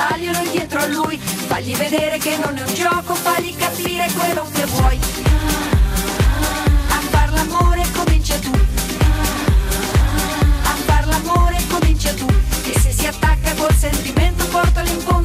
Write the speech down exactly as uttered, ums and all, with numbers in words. staglielo dietro a lui, fagli vedere che non è un gioco, fagli capire quello che vuoi. A far l'amore comincia tu, a far l'amore comincia tu, che se si attacca col sentimento porta l'invito.